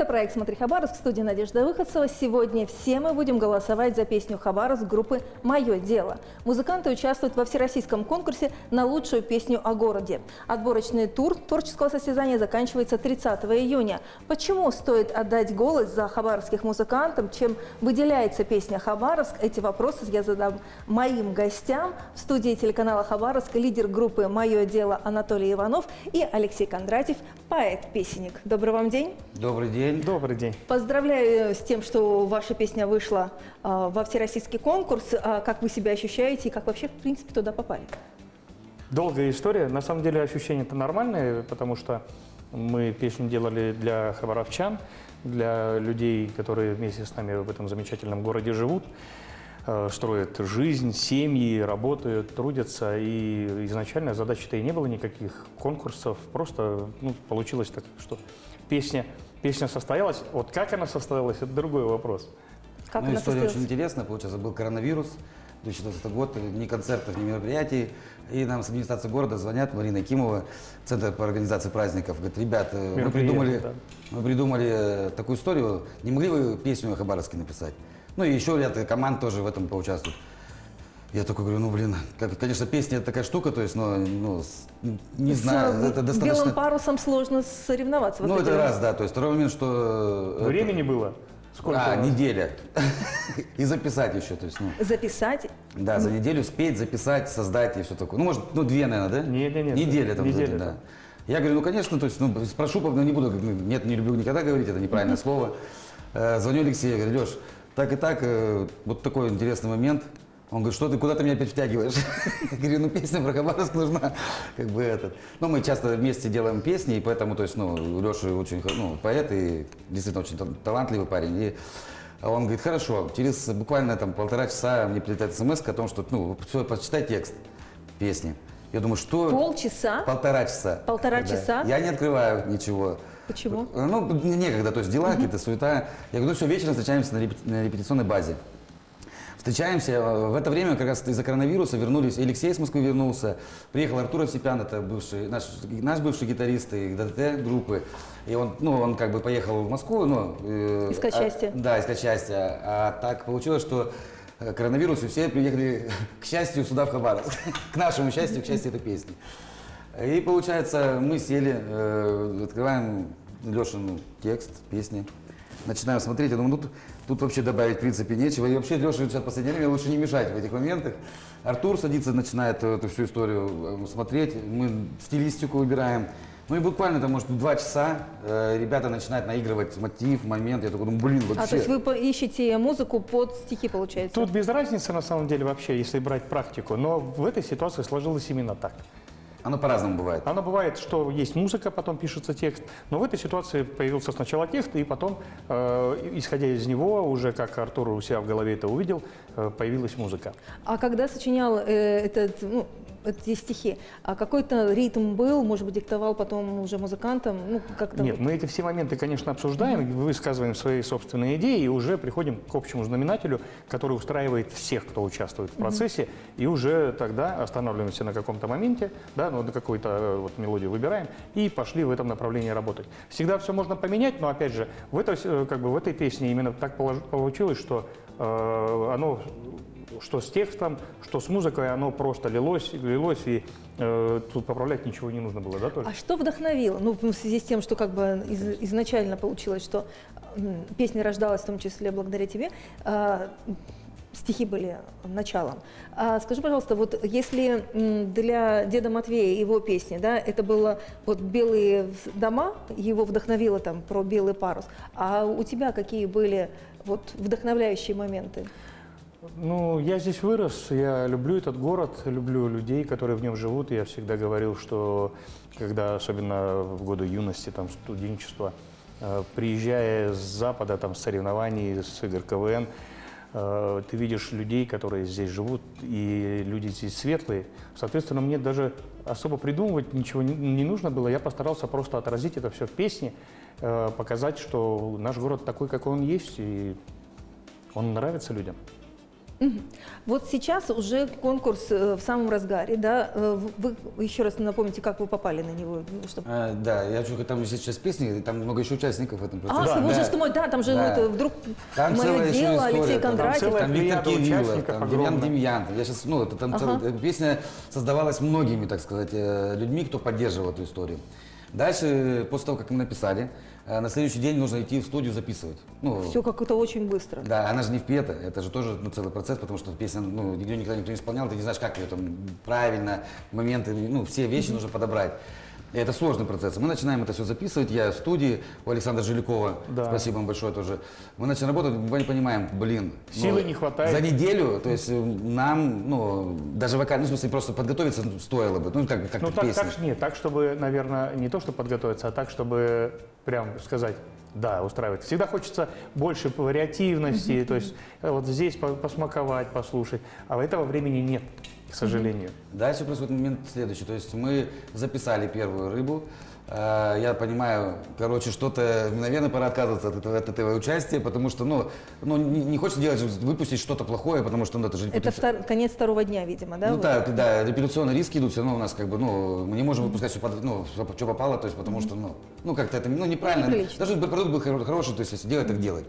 Это проект «Смотри Хабаровск», в студии Надежда Выходцева. Сегодня все мы будем голосовать за песню «Хабаровск» группы «Мое дело». Музыканты участвуют во всероссийском конкурсе на лучшую песню о городе. Отборочный тур творческого состязания заканчивается 30 июня. Почему стоит отдать голос за хабаровских музыкантов, чем выделяется песня «Хабаровск»? Эти вопросы я задам моим гостям. В студии телеканала «Хабаровск» лидер группы «Мое дело» Анатолий Иванов и Алексей Кондратьев, поэт-песенник. Добрый вам день. Добрый день. Добрый день. Поздравляю с тем, что ваша песня вышла во всероссийский конкурс. Как вы себя ощущаете и как вообще, в принципе, туда попали? Долгая история. На самом деле ощущения-то нормальные, потому что мы песню делали для хабаровчан, для людей, которые вместе с нами в этом замечательном городе живут, строят жизнь, семьи, работают, трудятся. И изначально задачи-то и не было никаких конкурсов. Просто получилось так, что песня состоялась. Вот как она состоялась, это другой вопрос. Как она история состоялась? Очень интересная. Получается, был коронавирус, 2014 год, ни концертов, ни мероприятий. И нам с администрации города звонят, Марина Акимова, Центр по организации праздников. Говорит, ребят, мы придумали такую историю, не могли бы песню о Хабаровске написать? Ну и еще ряд команд тоже в этом поучаствуют. Я только говорю, конечно, песня — это такая штука, то есть, не знаю, это достаточно... Белым парусом сложно соревноваться. Ну, это раз, да, то есть второй момент, что... Времени было? Сколько? Неделя. И записать еще, то есть, Записать? Да, за неделю спеть, записать, создать и все такое. Ну, может, две, наверное, да? Нет. Неделя там, да. Я говорю, конечно, то есть, спрошу, не буду, нет, не люблю никогда говорить, это неправильное слово. Звоню Алексею, я говорю, Леш, так и так, вот такой интересный момент. Он говорит, что ты, куда ты меня опять втягиваешь? Я говорю, песня про Хабаровск нужна. Мы часто вместе делаем песни, и поэтому, Леша очень поэт и действительно очень талантливый парень. И он говорит, хорошо, через буквально полтора часа мне прилетает смс о том, что, все, почитай текст песни. Я думаю, что... Полчаса? Полтора часа. Полтора часа? Я не открываю ничего. Почему? Некогда, то есть дела, какие-то суета. Я говорю, все, вечером встречаемся на репетиционной базе. Встречаемся. В это время как раз из-за коронавируса вернулись. Алексей из Москвы вернулся. Приехал Артур Овсепян, это наш бывший гитарист и ДТТ-группы. И он как бы поехал в Москву. Искать счастье. Да, искать счастье. А так получилось, что коронавирус, и все приехали, к счастью, сюда, в Хабаровск. К нашему счастью, к счастью этой песни. И получается, мы сели, открываем Лешин текст песни. Начинаем смотреть, я думаю, тут вообще добавить в принципе нечего. И вообще Леша сейчас в последнее время лучше не мешать в этих моментах. Артур садится, начинает эту всю историю смотреть, мы стилистику выбираем. Ну и буквально, может, 2 часа ребята начинают наигрывать мотив, момент. Я такой думаю, вообще. То есть вы ищете музыку под стихи, получается? Тут без разницы, на самом деле, вообще, если брать практику. Но в этой ситуации сложилось именно так. Оно по-разному бывает. Оно бывает, что есть музыка, потом пишется текст. Но в этой ситуации появился сначала текст, и потом, исходя из него, уже как Артур у себя в голове это увидел, появилась музыка. А когда сочинял эти стихи, какой-то ритм был, может быть, диктовал потом уже музыкантам? Нет, мы эти все моменты, конечно, обсуждаем, высказываем свои собственные идеи и уже приходим к общему знаменателю, который устраивает всех, кто участвует в процессе, и уже тогда останавливаемся на каком-то моменте, какую-то мелодию выбираем и пошли в этом направлении работать. Всегда все можно поменять, но, опять же, в этой песне именно так получилось, что что с текстом, что с музыкой, оно просто лилось, и тут поправлять ничего не нужно было, да, тоже? А что вдохновило? В связи с тем, что изначально получилось, что песня рождалась в том числе благодаря тебе, стихи были началом. Скажи, пожалуйста, если для Деда Матвея его песни, это было «Белые дома», его вдохновило про белый парус, а у тебя какие были вдохновляющие моменты? Я здесь вырос, я люблю этот город, люблю людей, которые в нем живут. Я всегда говорил, что когда, особенно в годы юности, студенчества, приезжая с Запада, с соревнований, с игр КВН, ты видишь людей, которые здесь живут, и люди здесь светлые. Соответственно, мне даже особо придумывать ничего не нужно было. Я постарался просто отразить это все в песне, показать, что наш город такой, какой он есть, и он нравится людям. Вот сейчас уже конкурс в самом разгаре, да? Вы еще раз напомните, как вы попали на него? Чтобы... да, я только там сейчас песни, там много еще участников в этом процессе. Да, боже да. мой, да, там же да. Вот, вдруг там «Мое дело», Алексей Кондратьев. Там Виктор Кириллов, там Иван Демьян. Я сейчас, ну, это, там целая песня создавалась многими, так сказать, людьми, кто поддерживал эту историю. Дальше, после того, как мы написали, на следующий день нужно идти в студию записывать. Ну, все как-то очень быстро. Да, она же не впета, это же тоже ну, целый процесс, потому что песня, ну, нигде никто не исполнял, ты не знаешь, как ее там правильно, моменты, ну, все вещи нужно подобрать. И это сложный процесс. Мы начинаем это все записывать, я в студии у Александра Желякова, да. спасибо вам большое тоже. Мы начинаем работать, мы не понимаем, блин. Силы не хватает. За неделю, то есть нам, ну, даже вокально, ну, в смысле, просто подготовиться стоило бы. Ну, как ну, так нет, так, чтобы, наверное, не то, чтобы подготовиться, а так, чтобы прям сказать, да, устраивать. Всегда хочется больше вариативности, то есть вот здесь посмаковать, послушать, а этого времени нет. К сожалению. Дальше происходит момент следующий. То есть мы записали первую рыбу. Я понимаю, короче, что-то, наверное, пора отказываться от этого участия, потому что, ну не хочется делать, выпустить что-то плохое, потому что ну, это же репетиция. Это конец второго дня, видимо, да? Ну вот? да, репетиционные риски идут, все равно у нас как бы, ну, мы не можем выпускать все, ну, что попало, то есть, потому что, ну как-то это, ну, неправильно. Неприлично. Даже продукт был хороший, то есть, если делать, так делать.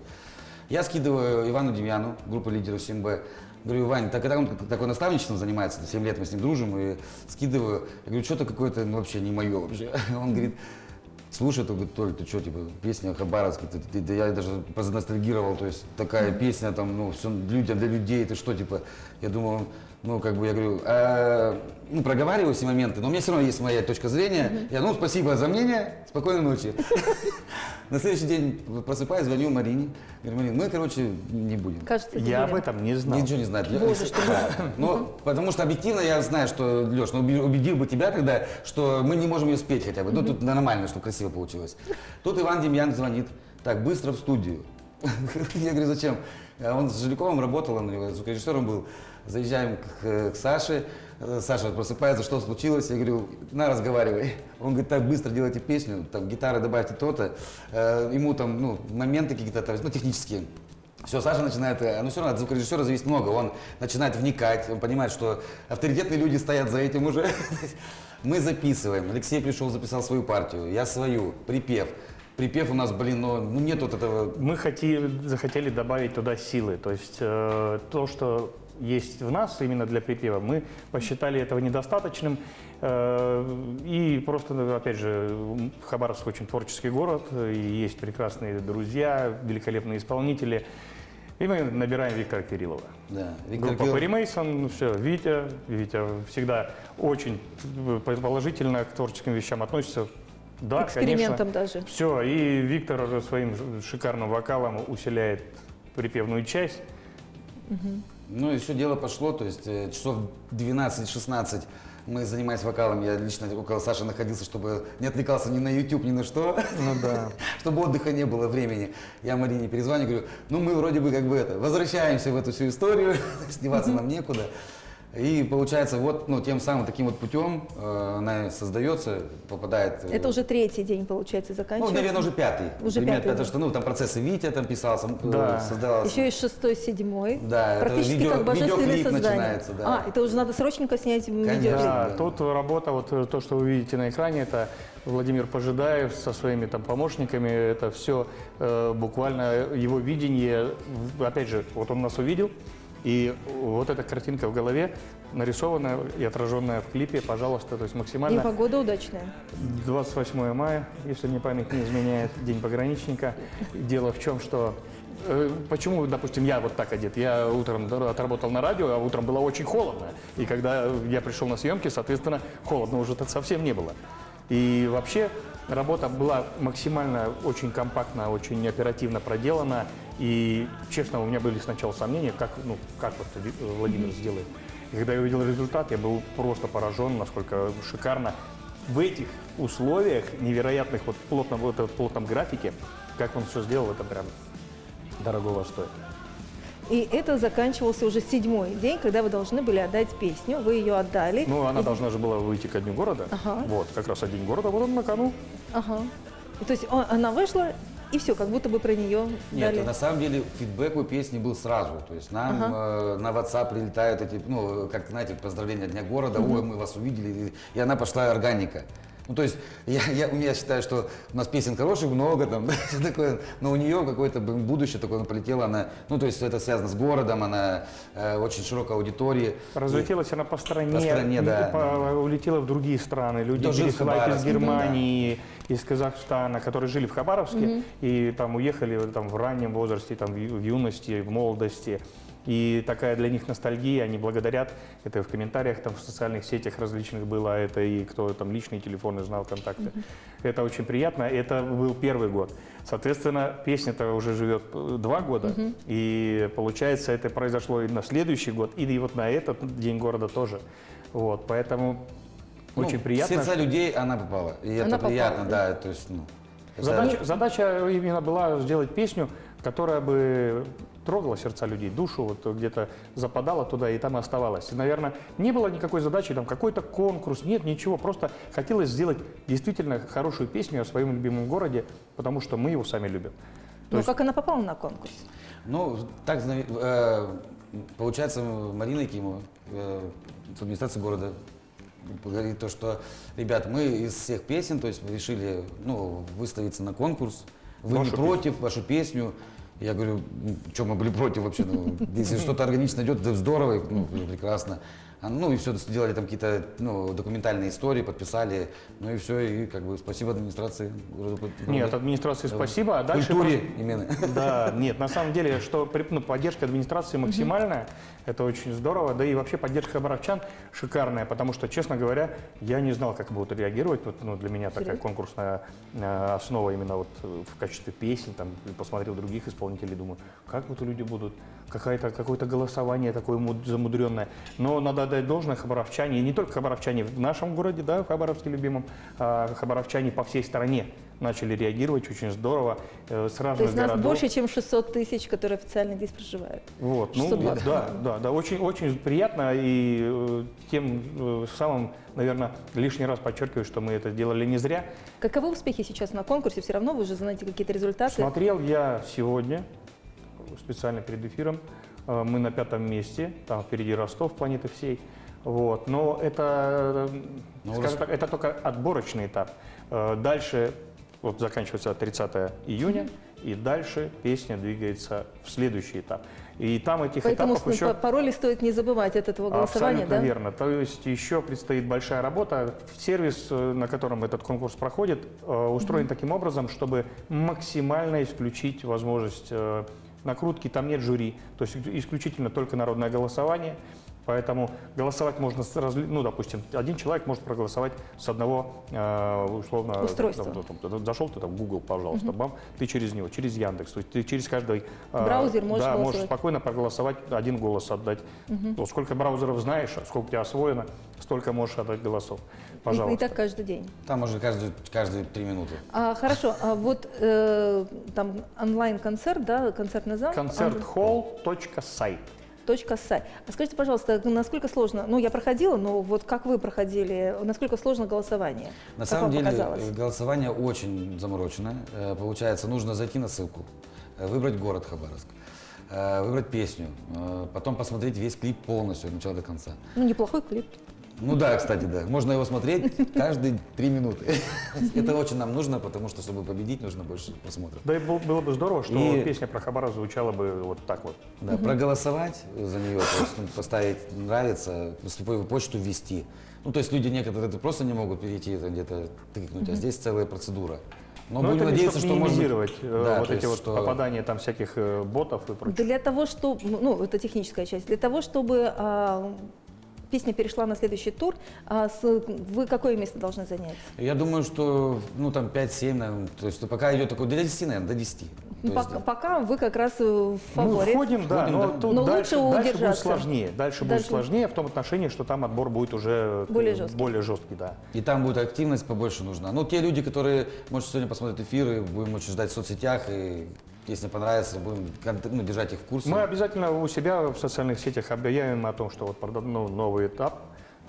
Я скидываю Ивану Демьяну, группа лидеров 7Б. Говорю, Вань, когда он такой наставничеством занимается, 7 лет мы с ним дружим, и скидываю. Я говорю, что-то какое-то ну, вообще не мое вообще. Он говорит, слушай, это, Толь, ты что, типа, песня о Хабаровске, да я даже позаностальгировал, то есть такая песня, там, ну, все для людей, ты что, типа, я думал, ну, как бы, я говорю, ну, проговариваю все моменты, но у меня все равно есть моя точка зрения, я, ну, спасибо за мнение, спокойной ночи. На следующий день просыпаюсь, звоню Марине. Говорю, Марин, мы, короче, не будем. Кажется, я об этом не знал. Ничего не знаю. Потому что объективно я знаю, что, Леш, убедил бы тебя тогда, что мы не можем ее спеть хотя бы. Ну, тут нормально, что красиво получилось. Тут Иван Демьян звонит. Так, быстро в студию. Я говорю, зачем? Он с Желяковым работал, он звукорежиссером был. Заезжаем к Саше. Саша просыпается, что случилось? Я говорю, на, разговаривай. Он говорит, так быстро делайте песню, там гитары добавьте то-то. Ему там, ну, моменты какие-то, ну, технические. Все, Саша начинает, ну, все равно от звукорежиссера зависит много. Он начинает вникать, он понимает, что авторитетные люди стоят за этим уже. Мы записываем. Алексей пришел, записал свою партию, я свою, припев. Припев у нас, блин, но ну, нет вот этого... Мы захотели добавить туда силы, то есть то, что... есть в нас именно для припева, мы посчитали этого недостаточным. И просто, опять же, Хабаровск очень творческий город, и есть прекрасные друзья, великолепные исполнители. И мы набираем Виктора Кириллова. Да, группа Бэрри Мейсон, все, Витя всегда очень положительно к творческим вещам относится. Да, экспериментом конечно, даже. Все, и Виктор своим шикарным вокалом усиляет припевную часть. Ну и все дело пошло, то есть часов 12-16 мы занимались вокалом, я лично около Саши находился, чтобы не отвлекался ни на YouTube, ни на что, ну, да. чтобы отдыха не было времени. Я Марине перезвоню, говорю, ну мы вроде бы как бы это, возвращаемся в эту всю историю, сниматься нам некуда. И получается, вот ну, тем самым таким вот путем она создается, попадает... Это уже третий день, получается, заканчивается? Ну, наверное, уже пятый. Уже пятый. Потому что, ну, там процессы Витя там писался, да. создавался. Еще и 6-й, 7-й. Да, практически это как божественное создание. Да. А, это уже надо срочненько снять видеоклип. Да, тут работа, вот то, что вы видите на экране, это Владимир Пожидаев со своими там помощниками, это все буквально его видение, опять же, вот он нас увидел. И вот эта картинка в голове, нарисованная и отраженная в клипе, пожалуйста, то есть максимально... И погода удачная. 28 мая, если мне память не изменяет, День пограничника. Дело в чем, что... Почему, допустим, я вот так одет? Я утром отработал на радио, а утром было очень холодно. И когда я пришел на съемки, соответственно, холодно уже совсем не было. И вообще работа была максимально очень компактно, очень оперативно проделана. И, честно, у меня были сначала сомнения, как вот Владимир сделает. И когда я увидел результат, я был просто поражен, насколько шикарно. В этих условиях, невероятных, вот плотном графике, как он все сделал, это прям дорогого стоит. И это заканчивался уже 7-й день, когда вы должны были отдать песню. Вы ее отдали. Ну, она должна же была выйти ко Дню города. Ага. Вот, как раз о День города, вот он на кону. Ага. То есть она вышла... и все, как будто бы про нее дали. Нет, на самом деле фидбэк у песни был сразу. То есть нам на WhatsApp прилетают эти, ну, как, знаете, поздравления Дня города, ой, мы вас увидели, и она пошла органика. Ну, то есть я считаю, что у нас песен хороших много, там, такое, но у нее какое-то будущее такое, она полетела, она, ну, то есть это связано с городом, она очень широкой аудитории. Разлетелась она по стране, улетела в другие страны, люди пересылают из Германии, из Казахстана, которые жили в Хабаровске, и там уехали там, в раннем возрасте, там, в юности, в молодости. И такая для них ностальгия, они благодарят, это в комментариях, там в социальных сетях различных было, это и кто там личные телефоны знал, контакты. Это очень приятно, это был первый год. Соответственно, песня-то уже живет 2 года, и получается, это произошло и на следующий год, и вот на этот День города тоже. Вот, поэтому очень приятно. В сердца людей она попала, и она это попала, приятно, да. То есть, ну, задача именно была сделать песню, которая бы трогала сердца людей, душу вот где-то западала туда и там оставалась. И, наверное, не было никакой задачи, там какой-то конкурс, нет, ничего. Просто хотелось сделать действительно хорошую песню о своем любимом городе, потому что мы его сами любим. Ну, есть... как она попала на конкурс? Ну, так, получается, Марина Акимова, с администрации города, говорит то, что, ребят, мы из всех песен, то есть решили, ну, выставиться на конкурс. Вы не против, вашу песню. Я говорю, что мы были против вообще, ну, если что-то органично идет, это здорово, ну, прекрасно. Ну и все, сделали там какие-то, ну, документальные истории, подписали, ну и все, и как бы спасибо администрации. Нет, администрации спасибо, а дальше... Культуре именно. Да, нет, на самом деле, что поддержка администрации максимальная, это очень здорово, да и вообще поддержка хабаровчан шикарная, потому что, честно говоря, я не знал, как будут реагировать, вот, ну, для меня такая конкурсная основа именно вот в качестве песен, там, посмотрел других исполнителей, думаю, как вот люди будут, какое-то голосование такое замудренное, но надо должное, хабаровчане, и не только хабаровчане в нашем городе, да, в Хабаровске любимом, хабаровчане по всей стране начали реагировать очень здорово. То есть нас больше, чем 600 тысяч, которые официально здесь проживают. Вот, ну, да, очень, очень приятно, и тем самым, наверное, лишний раз подчеркиваю, что мы это делали не зря. Каковы успехи сейчас на конкурсе? Все равно вы же знаете какие-то результаты. Смотрел я сегодня, специально перед эфиром, мы на 5-м месте, там впереди Ростов, планеты всей. Вот. Но это, скажем так, это только отборочный этап. Дальше, вот заканчивается 30 июня, и дальше песня двигается в следующий этап. И там этих этапов еще... Пароли стоит не забывать от этого голосования, да? Абсолютно верно. То есть еще предстоит большая работа. Сервис, на котором этот конкурс проходит, устроен таким образом, чтобы максимально исключить возможность... Накрутки, там нет жюри, то есть исключительно только народное голосование, поэтому голосовать можно, ну, допустим, один человек может проголосовать с одного, условно, устройства. Зашел ты там в Google, пожалуйста, бам, ты через него, через Яндекс, то есть ты через каждый браузер можешь спокойно проголосовать, один голос отдать. То, сколько браузеров знаешь, сколько у тебя освоено, столько можешь отдать голосов. Пожалуйста. И так каждый день. Там уже каждые 3 минуты. Хорошо, а вот там онлайн-концерт, да, концертный зал? Concert-hall.site. А скажите, пожалуйста, насколько сложно, ну, я проходила, но вот как вы проходили, насколько сложно голосование? На самом деле голосование очень заморочено. Получается, нужно зайти на ссылку, выбрать город Хабаровск, выбрать песню, потом посмотреть весь клип полностью от начала до конца. Ну, неплохой клип. Ну да, кстати, да. Можно его смотреть каждые 3 минуты. Это очень нам нужно, потому что, чтобы победить, нужно больше просмотров. Да и было бы здорово, что песня про Хабаровск звучала бы вот так вот. Да, проголосовать за нее, поставить «нравится», свою почту ввести. Ну, то есть люди некоторые просто не могут перейти, где-то тыкнуть, а здесь целая процедура. Но будем надеяться, что минимизировать вот эти вот попадания там всяких ботов и прочее. Для того, чтобы, ну, это техническая часть, для того, чтобы... Песня перешла на следующий тур. Вы какое место должны занять? Я думаю, что, ну, там 5-7, наверное, то есть пока идет такой, до 10, наверное, до 10. Пока вы как раз в фаворе. Мы входим, да, но дальше, дальше будет сложнее в том отношении, что там отбор будет уже более жесткий, да. И там будет активность побольше нужна. Ну, те люди, которые, может, сегодня посмотрят эфиры, будем очень ждать в соцсетях и... Если понравится, будем, ну, держать их в курсе. Мы обязательно у себя в социальных сетях объявим о том, что вот, ну, новый этап.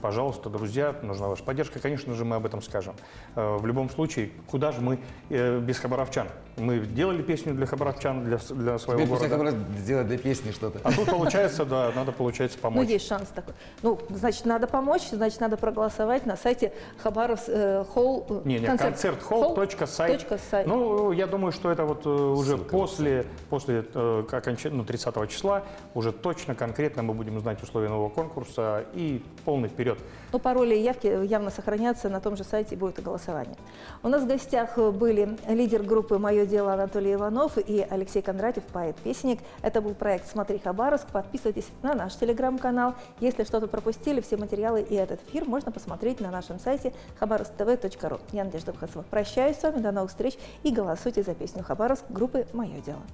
пожалуйста, друзья, нужна ваша поддержка. Конечно же, мы об этом скажем. В любом случае, куда же мы без хабаровчан? Мы делали песню для хабаровчан, для своего города. Теперь пусть хабаровчан делает для песни что-то. А тут получается, да, надо, получается, помочь. Ну, есть шанс такой. Ну, значит, надо помочь, значит, надо проголосовать на сайте Concert-hall.site. Ну, я думаю, что это вот уже после окончания 30 числа уже точно, конкретно мы будем знать условия нового конкурса и полный вперед. Но пароли и явки явно сохранятся, на том же сайте будет и голосование. У нас в гостях были лидер группы «Мое дело» Анатолий Иванов и Алексей Кондратьев, поэт-песенник. Это был проект «Смотри Хабаровск». Подписывайтесь на наш телеграм-канал. Если что-то пропустили, все материалы и этот эфир можно посмотреть на нашем сайте хабаровсктв.ру. Я, Надежда Выходцева, прощаюсь с вами, до новых встреч и голосуйте за песню «Хабаровск» группы «Мое дело».